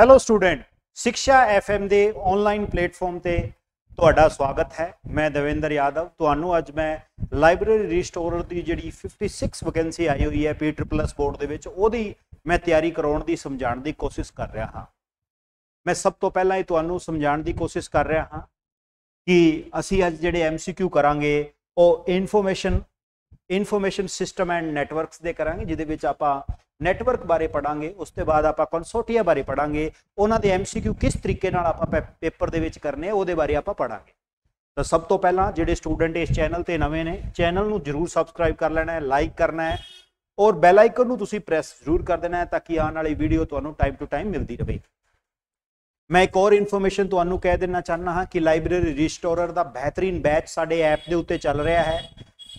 Hello student, Shiksha FM दे online platform ते तुहाडा स्वागत है। मैं दविंदर यादव। तुहानू अज मैं लाइब्रेरी रिस्टोरर की जिहड़ी 56 वैकेंसी आई हुई है PSSS बोर्ड दे विच, ओहदी मैं तैयारी करवाउण दी समझाउण दी कोशिश कर रहा हाँ। मैं सब तो पहला ही तुहानू समझाउण दी कोशिश कर रहा हाँ कि असीं अज जिहड़े MCQ करांगे ओह इन्फॉर्मेशन सिस्टम एंड नैटवर्कस दे करांगे, जिहदे विच आपां नैटवर्क बारे पढ़ांगे। उसके बाद आप कंसोर्टिया बारे पढ़ांगे, उन्होंने MCQ किस तरीके पेपर दे विच करने उहदे बारे आप पढ़ांगे। तो सब तो पहला जिहड़े स्टूडेंट इस चैनल पर नवे ने, चैनल नूं जरूर सबसक्राइब कर लेना है, लाइक करना है और बैल आइकन नूं तुसीं प्रैस जरूर कर देना है, ताकि आने वाली वीडियो तुहानूं टाइम टू टाइम मिलती रहे। मैं एक और इन्फॉर्मेशन तुहानूं कह देना चाहना हाँ कि लाइब्रेरी रिस्टोरर का बेहतरीन बैच साडे ऐप के उत्ते चल रहा है,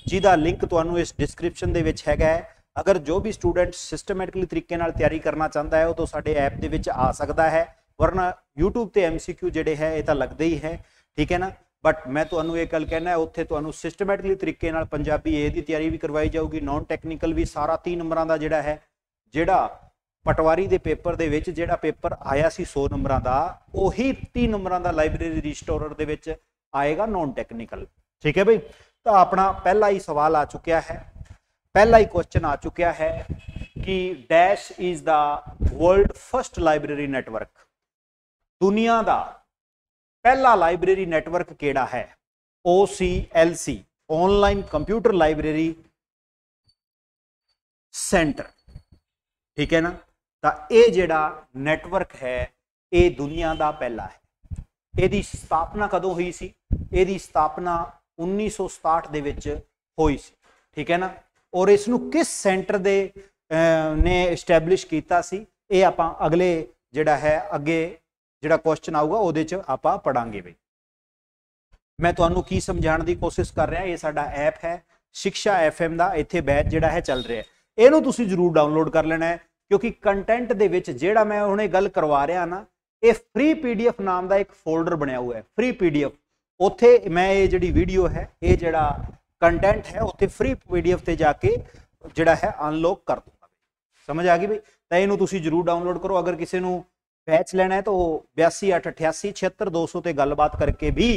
जिहदा लिंक तुहानूं इस डिस्क्रिप्शन दे विच हैगा है। अगर जो भी स्टूडेंट सिस्टमैटिकली तरीके नाल तैयारी करना चाहता है वो तो साडे ऐप दे विच आ सकता है, वरना यूट्यूब ते MCQ जिहड़े है ये तो लगदे ही है, ठीक है ना। बट मैं तुहानूं एक गल कहना है, उत्थे तुहानूं सिस्टमैटिकली तरीके नाल पंजाबी ए दी तैयारी भी करवाई जाऊगी, नॉन टैक्नीकल भी, सारा 3 नंबरां का जिहड़ा है, जिहड़ा पटवारी दे पेपर दे विच जिहड़ा पेपर आया सी 100 नंबरां का, उही 3 नंबरां का लाइब्रेरी रिस्टोरर दे विच आएगा नॉन टैक्नीकल, ठीक है बई। तो अपना पहला ही सवाल आ चुका है, पहला ही क्वेश्चन आ चुका है कि dash is the world first library network, दुनिया का पहला लाइब्रेरी नेटवर्क केड़ा है। OCLC online computer library centre, ठीक है ना। तो यह जेड़ा नेटवर्क है ये दुनिया का पहला है। इसकी स्थापना कदों हुई सी? इसकी स्थापना 1967 दे विच हुई सी, ठीक है ना। और इसनू किस सेंटर दे ने इस्टैबलिश कीता सी, ये आपां अगले जिहड़ा है अगे जिहड़ा क्वेश्चन आऊगा उहदे च आपां पढ़ांगे। बई मैं तुहानू की समझाण दी कोशिश कर रहा, ये साडा ऐप है शिक्षा FM दा, इत्थे बैच जिहड़ा है चल रहा है, इहनू तुसीं जरूर डाउनलोड कर लेना है, क्योंकि कंटेंट दे विच जिहड़ा मैं हुणे गल करवा रहा ना, ये फ्री PDF नाम का एक फोल्डर बनया हुआ है, फ्री PDF। उत्थे मैं ये जिहड़ी वीडियो है ये जिहड़ा कंटेंट है उत्थे फ्री PDF ते जाके जिहड़ा है अनलॉक कर दूंगा। समझ आ गई बई? तो इहनू तुसीं जरूर डाउनलोड करो। अगर किसी नू बैच लेना है तो 8288 76200 ते गलबात करके भी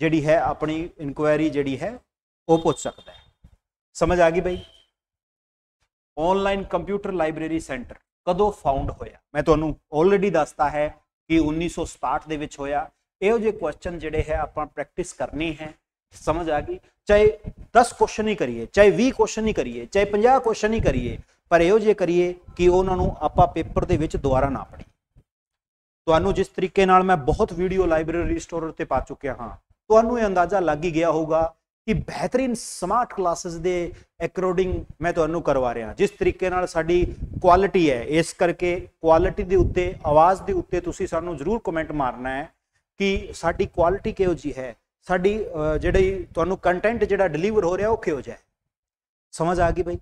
जिहड़ी है अपनी इंक्वायरी जिहड़ी है वो पूछ सकता है। समझ आ गई बई? ऑनलाइन कंप्यूटर लाइब्रेरी सेंटर कदों फाउंड होया, मैं तुहानू ऑलरेडी दसता है कि 1967 दे विच होया। इहो जे क्वेश्चन जिहड़े है आपां प्रैक्टिस करनी है, समझ आ गई। चाहे 10 क्वेश्चन ही करिए, चाहे 20 क्वेश्चन ही करिए, चाहे 50 क्वेश्चन ही करिए, पर इहो जे करिए कि उन्होंने आपां पेपर दे विच दुबारा ना पढ़ी। तुहानू जिस तरीके नाल मैं बहुत वीडियो लाइब्रेरी रिस्टोरर ते पा चुकिया हाँ, तुहानू ये अंदाजा लग ही गया होगा कि बेहतरीन स्मार्ट क्लासेस दे अकॉर्डिंग मैं तुहानू करवा रहा। जिस तरीके नाल साडी क्वालिटी है, इस करके क्वालिटी दे उत्ते, आवाज़ दे उत्ते तुसीं सानू जरूर कमेंट मारना है कि साडी क्वालिटी किहो जी है, साडी जिहड़ी तुहानू कंटेंट जिहड़ा डिलीवर हो रहा वो किहो जिहा है। समझ आ गई बई?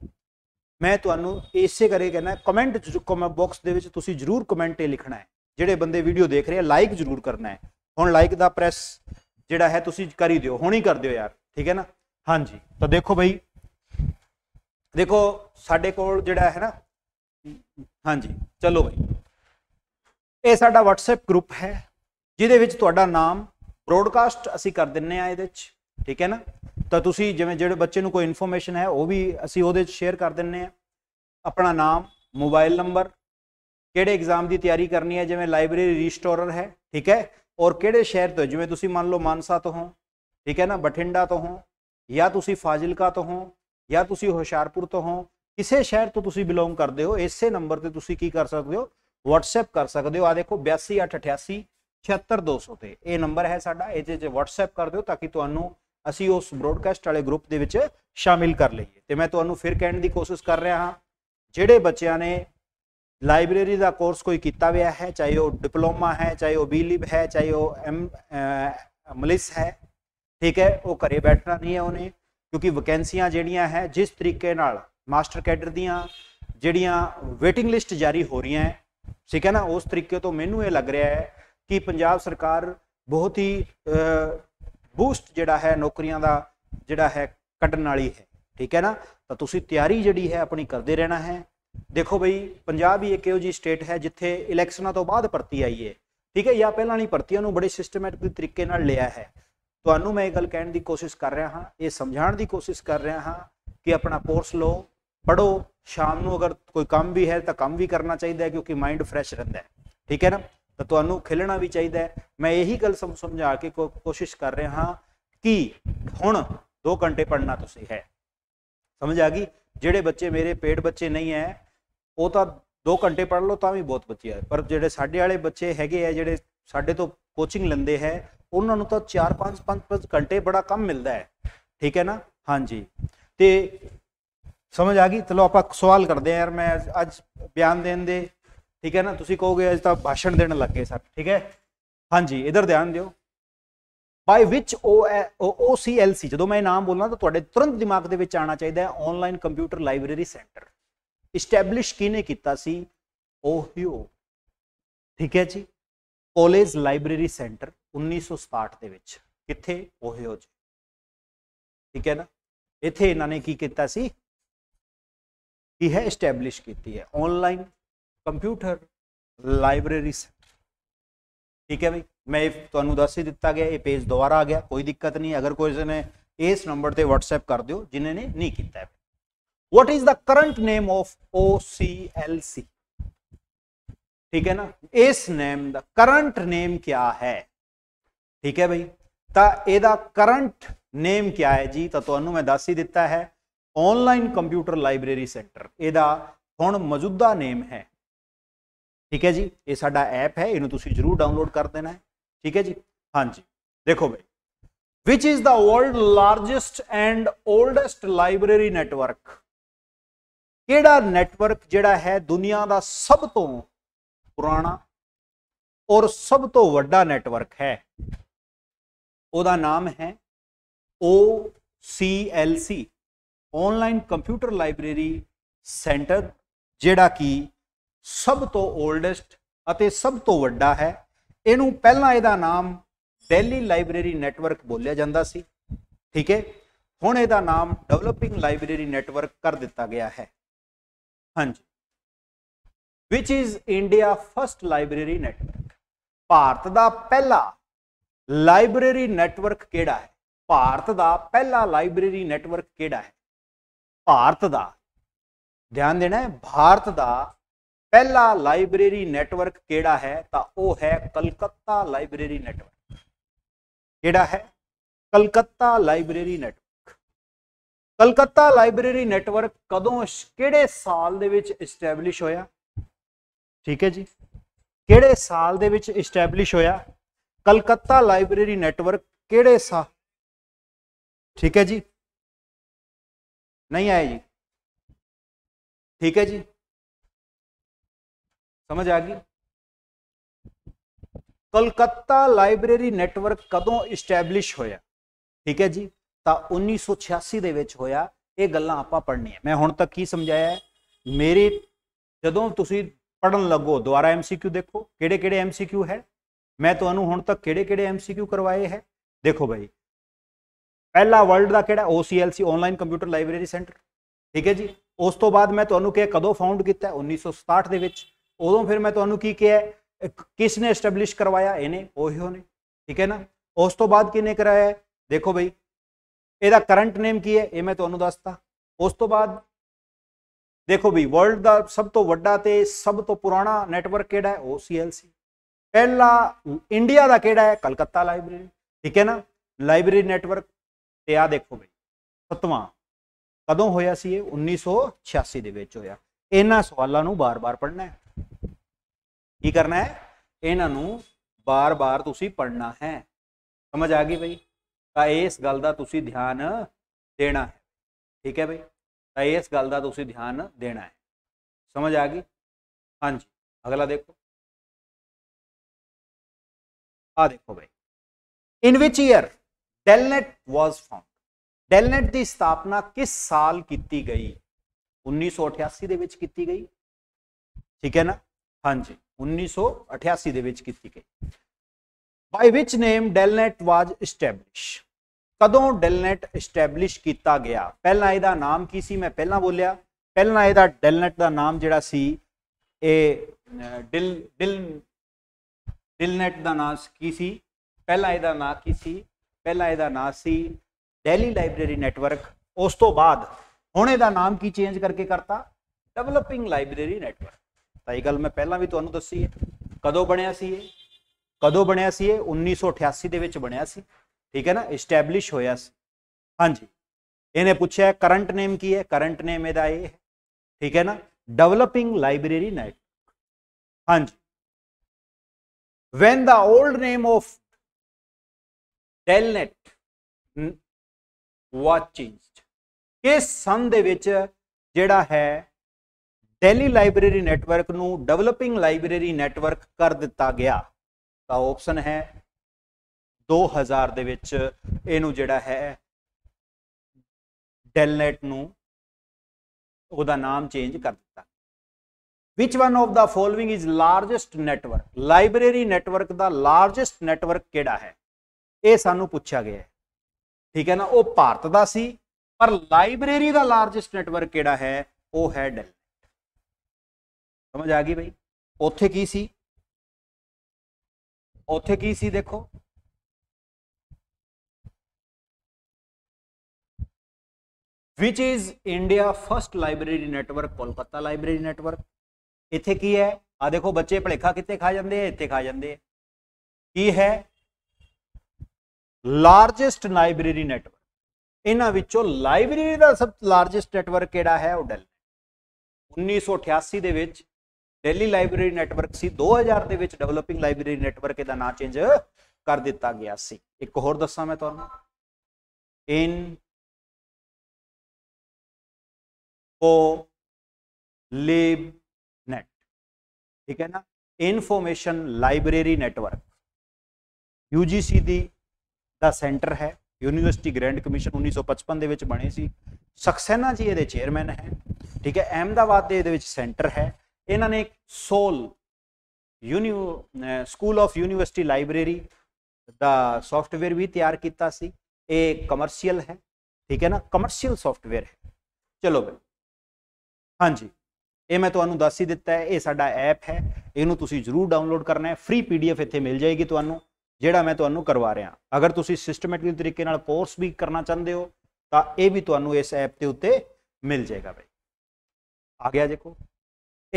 मैं तुहानू इसे करे कहना, कमेंट बॉक्स दे विच तुसीं जरूर कमेंट लिखना है। जिहड़े बंदे वीडियो देख रहे हैं लाइक जरूर करना है, हुण लाइक दा प्रेस जिहड़ा है तुसीं करी दिओ, हुण ही कर दिओ यार, ठीक है ना। हाँ जी, तो देखो बई, देखो साडे कोल जिहड़ा है ना, हाँ जी चलो बई, ये साडा WhatsApp ग्रुप है, जिहदे विच तुहाडा नाम ब्रॉडकास्ट असी कर दिंने आ इहदे च, ठीक है ना। तो तुसीं जिवें जिहड़े बच्चे नूं कोई इन्फॉर्मेशन है वह भी असी उहदे च शेयर कर दिंने आ, अपना नाम, मोबाइल नंबर, किहड़े एग्जाम की तैयारी करनी है जिवें लाइब्रेरी रिस्टोरर है, ठीक है, और किहड़े शहर तो जिवें तुसीं मान लो मानसा तो हो, ठीक है ना, बठिंडा तो हो, या तुसीं फाजिलका तो हो, या तुसीं हुशियारपुर तो हो, किसे शहर तो तुसीं बिलोंग करदे हो, इसे नंबर ते तुसीं की कर सकदे हो, WhatsApp कर सकदे हो। आ देखो 8288 76200 ते यह नंबर है साडा, ये WhatsApp कर दो ताकि तुहानू असी उस ब्रॉडकास्ट वाले ग्रुप दे विच शामिल कर लईए। तो मैं तुहानू फिर कहण दी कोशिश कर रहा हाँ, जिहड़े बच्चों ने लाइब्रेरी का कोर्स कोई किया हुआ है, चाहे वह डिप्लोमा है, चाहे वह B.Liv है, चाहे वह M.Liss है, ठीक है, वो घरे बैठना नहीं है उन्हें, क्योंकि वैकेंसियां जिहड़ियां है जिस तरीके नाल मास्टर कैडर दियां जिहड़ियां वेटिंग लिस्ट जारी हो रही हैं, ठीक है ना, उस तरीके तो मैनूं ये लग रहा है कि पंजाब सरकार बहुत ही बूस्ट जिहड़ा है नौकरियां दा जिहड़ा है कड्ढण वाली है, ठीक है ना। तो तुसीं तैयारी जिहड़ी है अपनी करदे रहना है, देखो बई पंजाब भी एक जी स्टेट है जिथे इलैक्शनों तो बाद भर्ती आई है, ठीक है, या पहला नहीं भर्तियों बड़े सिस्टमैटिक तरीके लिया है। तो मैं ये गल कहने की कोशिश कर रहा हाँ, ये समझाने की कोशिश कर रहा हाँ कि अपना कोर्स लो, पढ़ो, शाम को अगर कोई काम भी है तो काम भी करना चाहिए क्योंकि माइंड फ्रैश रहता है, ठीक है ना, तो तुहानू खेलना भी चाहिए। मैं यही गल समझा के कोशिश कर रहा हाँ कि हुण 2 घंटे पढ़ना तुसीं है, समझ आ गई। जिहड़े बच्चे मेरे पेड़ बच्चे नहीं है वो तो 2 घंटे पढ़ लो तो भी बहुत वधिया है, पर जिहड़े साडे वाले बच्चे हैगे है जिहड़े साडे तो कोचिंग लैंदे है उन्होंने तो 4-5 घंटे बड़ा कम मिलता है, ठीक है ना। हाँ जी, तो समझ आ गई। चलो आप सवाल करते हैं यार, मैं अज बयान देन दे, ठीक है ना, तुसी कहोगे अज तो भाषण देने लग गए सर, ठीक है। हाँ जी, इधर ध्यान दो। बाय विच OCLC जो मैं नाम बोलना तो तुरंत दिमाग के आना चाहिए, online computer library centre establish किने किया सी, ओहियो, ठीक है जी। कॉलेज लाइब्रेरी सेंटर 1967 के विच, किथे, ओहियो जी, ठीक है ना। इत्थे इन्होंने की किया सी, की है इस्टैबलिश की है ऑनलाइन कंप्यूटर लाइब्रेरी सेंटर, ठीक है भाई। मैं तुहानू दस ही दिता गया, ये पेज दोबारा आ गया, कोई दिक्कत नहीं। अगर कोई ने इस नंबर पर व्हाट्सएप कर दो जिन्हें ने नहीं किया। What is the current name of OCLC, ठीक है ना, इस नेम द करंट नेम क्या है, ठीक है भाई। तो यदा करंट नेम क्या है जी, तो तुहानू मैं दस ही दिता है, ऑनलाइन कंप्यूटर लाइब्रेरी सेंटर यदा हुण मौजूदा नेम है, ठीक है जी। ये साडा ऐप है, इनू तुसी जरूर डाउनलोड कर देना है, ठीक है जी। हाँ जी, देखो भाई, which is the world largest and oldest library network, केड़ा नैटवर्क जिहड़ा है दुनिया का सब तो पुराना और सब तो वड्डा नैटवर्क है, ओदा नाम है OCLC online computer library centre, जिहड़ा कि सब तो ओल्डेस्ट अते सब तो वड्डा है। इनू पहला इहदा नाम दिल्ली लाइब्रेरी नैटवर्क बोलिया जाता सी, ठीक है, हुण इहदा नाम डेवलपिंग लाइब्रेरी नैटवर्क कर दिता गया है। हाँ जी, which is India first library network, Bharat का पहला लाइब्रेरी नैटवर्क केड़ा है, भारत का पहला लाइब्रेरी नैटवर्क केड़ा है, भारत का, ध्यान देना है, भारत का पहला लाइब्रेरी नैटवर्क केड़ा है, तो वह है कलकत्ता लाइब्रेरी नैटवर्क, केड़ा है, Calcutta library network. Calcutta library network कदों केड़े साल दे विच इस्टैबलिश होया, ठीक है जी, केड़े साल दे विच इस्टैबलिश होया कलकत्ता लाइब्रेरी नैटवर्क, केड़े साल, ठीक है जी, नहीं आए जी, ठीक है जी, समझ आ गई। कलकत्ता लाइब्रेरी नैटवर्क कदों इस्टैबलिश होया, ठीक है जी, तो 1986 दे विच होया। ये गल्लां आपां पढ़नी है, मैं हुण तक की समझाया है, मेरी जदों तुसीं पढ़न लगो दोबारा MCQ देखो, केड़े केड़े MCQ है, मैं तुहानू हुण तक केड़े केड़े MCQ करवाए है। देखो भाई, पहला वर्ल्ड का केड़ा OCLC online computer library centre, ठीक है जी। उस तो बाद मैं तुहानू कहा कदों फाउंड किया, 1967 दे विच, उदों फिर मैं तुहानू की कहा किसने एस्टैबलिश करवाया, इन्हें ओहियो ने, ठीक है ना। उस तो बाद किने कराया है, देखो भाई एदा करंट नेम की है, ये मैं तुहानू दसता। उस तो बाद देखो भी वर्ल्ड का सब तो वड्डा ते सब तो पुराना नैटवर्क केड़ा है, OCLC, पहला इंडिया का केड़ा है, कलकत्ता लाइब्रेरी, ठीक है ना, लाइब्रेरी नैटवर्क। ते आ देखो भाई, 7वां कदों होया सी, 1986 दे विच होया। इन्हां सवालां नूं बार बार पढ़ना है, की करना है, इन्हां नूं बार बार तुसीं पढ़ना है, समझ आ गई भाई। तां इस गल दा तुसीं ध्यान देना है, ठीक है भाई, तो इस गल का तुसीं ध्यान देना है, समझ आ गई। हाँ जी, अगला देखो, आ देखो भाई, in which year DELNET was found, DELNET की स्थापना किस साल की गई, 1988 दे विच की गई, ठीक है ना। हाँ जी, 1988 दे विच की गई। By which name DELNET was establish, कदों डेलनेट इस्टैबलिश किया गया, पहला इहदा नाम की सी, मैं पहला बोलिया, ਪਹਿਲਾਂ ਇਹਦਾ ਡੈਲਨੈਟ ਦਾ ਨਾਮ ਜਿਹੜਾ ਸੀ ਇਹ ਡਿਲਨੈਟ ਦਾ ਨਾਮ ਕੀ ਸੀ, ਪਹਿਲਾਂ ਇਹਦਾ ਨਾਮ ਕੀ ਸੀ, ਪਹਿਲਾਂ ਇਹਦਾ ਨਾਮ ਸੀ ਡੈਲੀ ਲਾਇਬ੍ਰੇਰੀ ਨੈਟਵਰਕ। ਉਸ ਤੋਂ ਬਾਅਦ ਹੁਣ ਇਹਦਾ ਨਾਮ ਕੀ ਚੇਂਜ ਕਰਕੇ ਕਰਤਾ, ਡਿਵੈਲਪਿੰਗ ਲਾਇਬ੍ਰੇਰੀ ਨੈਟਵਰਕ। ਤਾਂ ਇਹ ਗੱਲ ਮੈਂ ਪਹਿਲਾਂ ਵੀ ਤੁਹਾਨੂੰ ਦੱਸੀ ਹੈ। ਕਦੋਂ ਬਣਿਆ ਸੀ ਇਹ, ਕਦੋਂ ਬਣਿਆ ਸੀ ਇਹ 1988 ਦੇ ਵਿੱਚ ਬਣਿਆ ਸੀ, ठीक है ना, इस्टैबलिश होया सी। हाँ जी, इन्हें पूछा है करंट नेम की है, करंट नेम एदा ये है, ठीक है ना, डेवलपिंग लाइब्रेरी नेट। हाँ जी, when the old name of DELNET was changed, किस सन दे विच जेड़ा है डेली लाइब्रेरी नैटवर्क नू डेवलपिंग लाइब्रेरी नैटवर्क कर दिता गया। तो ऑप्शन है 2000 ਦੇ ਵਿੱਚ ਇਹਨੂੰ ਜਿਹੜਾ ਹੈ ਡੈਲਨੈਟ ਨੂੰ ਉਹਦਾ ਨਾਮ ਚੇਂਜ ਕਰ ਦਿੱਤਾ। Which one of the following is largest network, library network ਦਾ ਲਾਰਜੈਸਟ ਨੈਟਵਰਕ ਕਿਹੜਾ ਹੈ, ਇਹ ਸਾਨੂੰ ਪੁੱਛਿਆ ਗਿਆ ਹੈ, ਠੀਕ ਹੈ ਨਾ। ਉਹ ਭਾਰਤ ਦਾ ਸੀ, ਪਰ ਲਾਇਬ੍ਰੇਰੀ ਦਾ ਲਾਰਜੈਸਟ ਨੈਟਵਰਕ ਕਿਹੜਾ ਹੈ, ਉਹ ਹੈ ਡੈਲਨੈਟ। ਸਮਝ ਆ ਗਈ ਬਈ। ਉੱਥੇ ਕੀ ਸੀ, ਉੱਥੇ ਕੀ ਸੀ, ਦੇਖੋ Which is India first library network, Kolkata library network. इतने की है, आ देखो बच्चे भलेखा कितने खा जाते हैं, इतने खा जाते हैं। की है लार्जेस्ट लाइब्रेरी नैटवर्क, इन्हां विचों लाइब्रेरी का सब लार्जेस्ट नैटवर्क केड़ा है, वह डेलनेट। 1988 दे विच दिल्ली लाइब्रेरी नैटवर्क सी, 2000 दे विच डेवलपिंग लाइब्रेरी नैटवर्क इहदा नाम चेंज कर दिता गया सी। एक होर दस्सां मैं तुहानूं, इन इन्फोलिबनेट, ठीक है ना, इन्फॉर्मेशन लाइब्रेरी नेटवर्क। यूजीसी दा सेंटर है, यूनिवर्सिटी ग्रैंड कमीशन 1955 ਦੇ ਵਿੱਚ ਬਣੇ ਸੀ। सक्सेना जी ਇਹਦੇ ਚੇਅਰਮੈਨ ਹੈ, ठीक है। अहमदाबाद ਦੇ ਇਹਦੇ ਵਿੱਚ ਸੈਂਟਰ है। ਇਹਨਾਂ ਨੇ SOUL school of university library ਦਾ ਸੌਫਟਵੇਅਰ ਵੀ ਤਿਆਰ ਕੀਤਾ ਸੀ। ਇਹ ਕਮਰਸ਼ੀਅਲ ਹੈ, ठीक है ना, ਕਮਰਸ਼ੀਅਲ ਸੌਫਟਵੇਅਰ ਹੈ। ਚਲੋ ਬਈ, हाँ जी, ये मैं तो दस ही दिता है। ये साडा ऐप है, इनू तुसी जरूर डाउनलोड करना है। फ्री PDF इत्थे मिल जाएगी तुहानू, जिहड़ा मैं तुहानू करवा रहा। अगर तुसी सिस्टमैटिकली तरीके नाल कोर्स भी करना चाहते हो तो यह भी तुहानू इस ऐप के उत्ते मिल जाएगा। भाई आ गया देखो,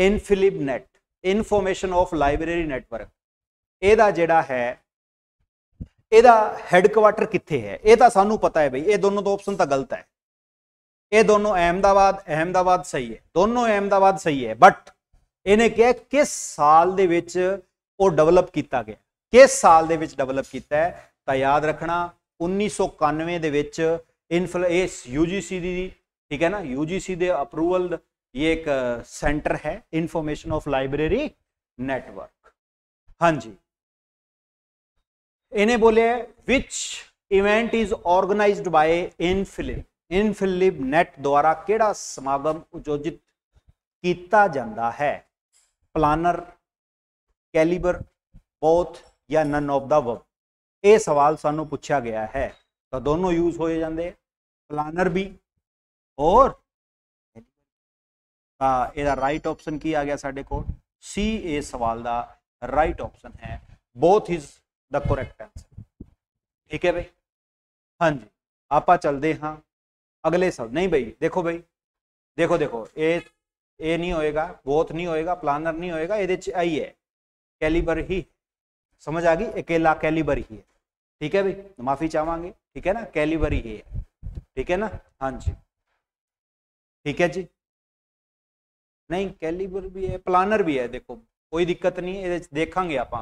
INFLIBNET, information of library network. इहदा जिहड़ा है इहदा हैडक्वाटर कित्थे है, ये तो सानू पता है बई। ये दोनों तो ऑप्शन तो गलत है, ये दोनों अहमदाबाद, अहमदाबाद सही है, दोनों अहमदाबाद सही है। बट इन्हें क्या किस साल दे विच वो डेवलप किया गया, किस साल दे विच डेवलप किया है, तो याद रखना 1991 दे विच यूजीसी दी, ठीक है ना, यूजीसी दे अप्रूवल ये एक सेंटर है, इंफॉर्मेशन ऑफ लाइब्रेरी नैटवर्क। हाँ जी, इन्हें बोले विच event is organised by INFLIB, INFLIBNET द्वारा केड़ा समागम आयोजित किया जाता है, प्लानर, कैलिबर, बोथ या नन ऑफ द अबव। ये सवाल सानू पूछा गया है। तो दोनों यूज हो जाते हैं, प्लानर भी और एदा राइट ऑप्शन की आ गया साढ़े को सी। ए सवाल का राइट ऑप्शन है, both is the correct answer, ठीक है भाई। हाँ जी, आप चलते हाँ अगले साल। नहीं भाई, देखो भाई, देखो देखो, ये नहीं होएगा, बोथ नहीं होएगा, प्लानर नहीं होएगा, ये आई है कैलिबर ही। समझ आ गई, अकेला कैलिबर ही है, ठीक है भाई, माफी चाहवांगे, ठीक है ना, कैलिबर ही है, ठीक है ना। हाँ जी, ठीक है जी, नहीं कैलिबर भी है, प्लानर भी है, देखो कोई दिक्कत नहीं, ये देखेंगे आप,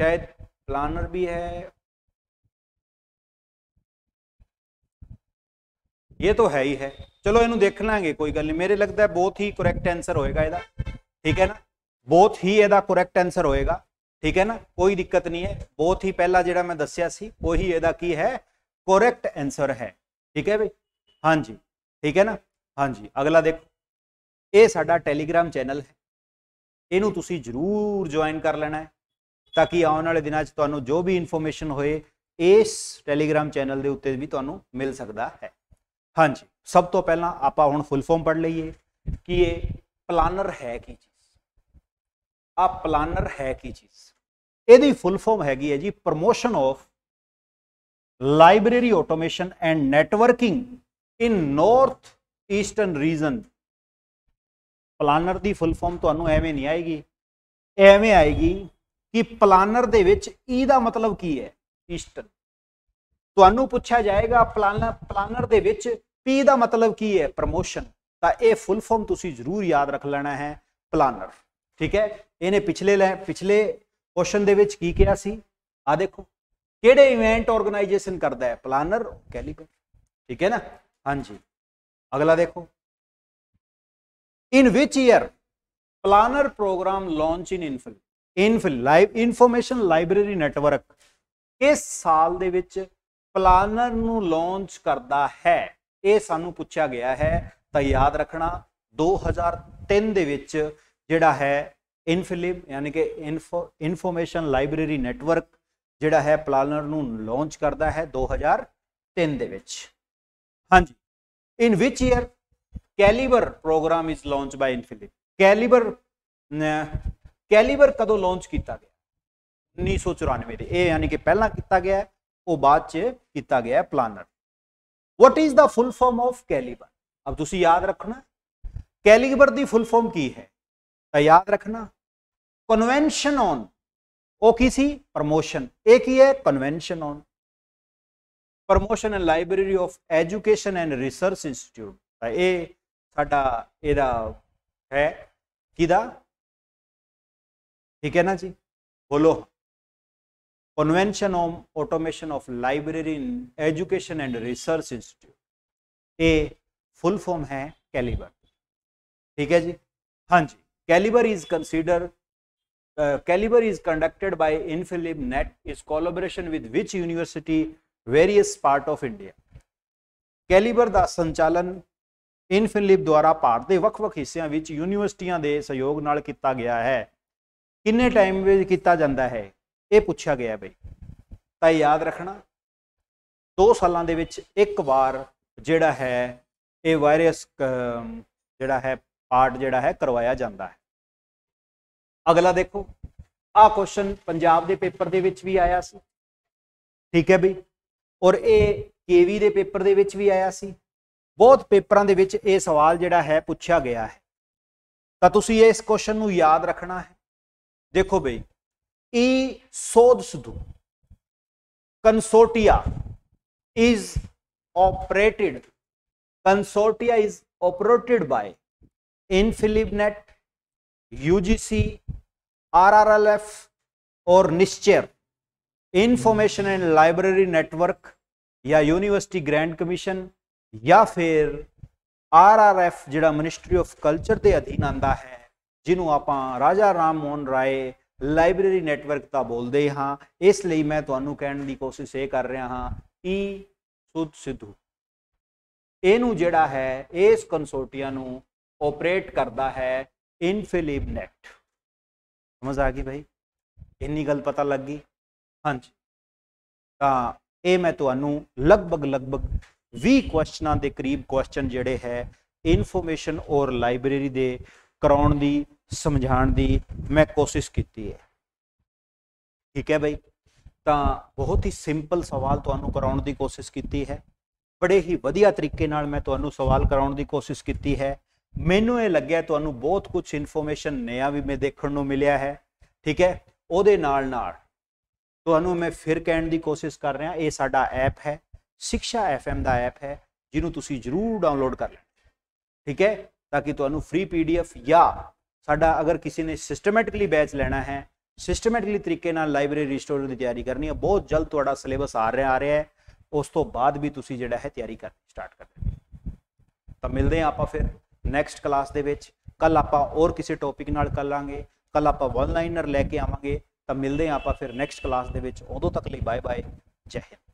शायद प्लानर भी है, ये तो है ही है। चलो इनू देख लेंगे, कोई गल नहीं। मेरे लगता है बहुत ही करेक्ट आंसर होएगा इहदा, ठीक है ना, बहुत ही इहदा करेक्ट आंसर होएगा, ठीक है ना, कोई दिक्कत नहीं है। बहुत ही पहला जिहड़ा मैं दस्सिया सी ओही इहदा की है करेक्ट आंसर है, ठीक है भाई। हाँ जी, ठीक है ना। हाँ जी, अगला देखो, ये साडा टेलीग्राम चैनल है, इनू तुसी जरूर ज्वाइन कर लेना है, ताकि आने वाले दिनों तुहानू जो भी इन्फॉर्मेशन होए इस टेलीग्राम चैनल के उत्ते भी तुहानू मिल सकता है। हाँ जी, सब तो पहला आपां हुण फुल फॉर्म पढ़ लईए, कि ये प्लानर है की चीज़। आप प्लानर है की चीज़, यदि फुल फॉर्म हैगी है जी promotion of library automation and networking in north eastern region. PLANNER की फुल फॉर्म तो एवें नहीं आएगी, एवें आएगी कि प्लानर दे विच ई दा मतलब की है ईस्टर्न। तो पूछा जाएगा प्लानर दे विच पी दा मतलब की है प्रमोशन। तो यह फुल फॉर्म तुसी जरूर याद रख लेना है प्लानर, ठीक है। इन्हें पिछले क्वेश्चन दे विच की किया सी, आ देखो केड़े इवेंट ऑर्गेनाइजेशन करता है प्लानर कैलिबर, ठीक है ना। हाँ जी, अगला देखो, in which year PLANNER programme launch in information library network. इस साल दे विच प्लानर नू लॉन्च करता है, ये सानू पूछा गया है। तो याद रखना 2003 दे विच जिहड़ा है इनफिलिब यानी कि इनफॉर्मेशन लाइब्रेरी नैटवर्क जिहड़ा है प्लानर नू लॉन्च करता है 2003 दे विच। हाँ जी, in which year CALIBER programme is launch by INFLIB. CALIBER कदों लॉन्च किया गया? 1994 दे, यानी कि पहला किया गया है, वो बाद च किया गया है PLANNER. What is the full form of CALIBER? अब तुसी याद रखना कैलिबर दी फुल फॉर्म की है, तो याद रखना कन्वेंशन ऑन वो किसी प्रमोशन, एक ही है convention on promotion and library of education and research institute. ये साडा एदा है किदा, ठीक है ना जी। बोलो, convention on automation of library in education and research institute, ये फुल फॉर्म है कैलिबर, ठीक है जी। हाँ जी, CALIBER is conducted by INFLIBNET is collaboration with which university various part of India. CALIBER का संचालन इनफिलिब द्वारा भारत के ਵੱਖ-ਵੱਖ हिस्सों में यूनिवर्सिटियां के सहयोग नाल किया गया है। किन्ने टाइम में किया जाता है ये पूछा गया बई। तो याद रखना 2 सालों के विच एक बार जिहड़ा है ये वायरस जिहड़ा है पार्ट जिहड़ा है करवाया जाता है। अगला देखो, आ क्वेश्चन पंजाब के पेपर के विच भी आया सी, ठीक है बई, और ये केवी के पेपर के विच भी आया सी। बहुत पेपरों के विच ये सवाल जिहड़ा है पूछा गया है। तो तुसी इस क्वेश्चन को याद रखना है। देखो बई, e Shodh Sindhu consortia is operated by INFLIBNET, UGC, RRLF और निश्चर इंफॉर्मेशन एंड लाइब्रेरी नेटवर्क या यूनिवर्सिटी ग्रैंड कमीशन या फिर आरआरएफ जिहड़ा मिनिस्ट्री ऑफ कल्चर के अधीन आता है, जिन्हों आप राजा राम मोहन राय लाइब्रेरी नैटवर्क का बोलते हाँ। इसलिए मैं तुहानू कहने की कोशिश ये कर रहा हाँ ई सुध सिद्धू इनू जिहड़ा है इस कंसोर्टिया ऑपरेट करता है इनफिलिब नेट। समझ आ गई भाई, इन्नी गल पता लग गई। हाँ जी, तो ये मैं तुहानू लगभग 20 क्वेश्चन के करीब क्वेश्चन जिहड़े है इनफॉर्मेशन और लाइब्रेरी दे कराउण दी समझाण दी मैं कोशिश कीती है, ठीक है भाई। तो बहुत ही सिंपल सवाल तुहानू कराउण दी कोशिश कीती है, बड़े ही वधिया तरीके नाल मैं तुहानू सवाल कराउण दी कोशिश कीती है। मैनूं ये लग्गिया तुहानू बहुत कुछ इनफॉर्मेशन नया भी मैं देखण नू मिलिया है, ठीक है। उहदे नाल नाल तुहानू मैं फिर कहण दी कोशिश कर रहा ये साडा ऐप है शिक्षा FM का ऐप है, जिन्हों तुसी जरूर डाउनलोड कर लें, ठीक है, ताकि तुहानू फ्री PDF या साडा अगर किसी ने सिस्टमैटिकली बैच लेना है, सिस्टमैटिकली तरीके नाल लाइब्रेरी रिस्टोर की तैयारी करनी है। बहुत जल्द तुहाडा सिलेबस आ रहा है, उस तो बाद भी तुसी जिहड़ा है तैयारी करनी स्टार्ट कर देनी। तो मिलते हैं आप फिर नैक्सट क्लास के विच। कल आप और किसी टॉपिक नाल करांगे, कल आप वन लाइनर लैके आवांगे। तो मिलते हैं आप फिर नैक्सट क्लास के विच, उदों तक लई बाय बाय, जय हिंद।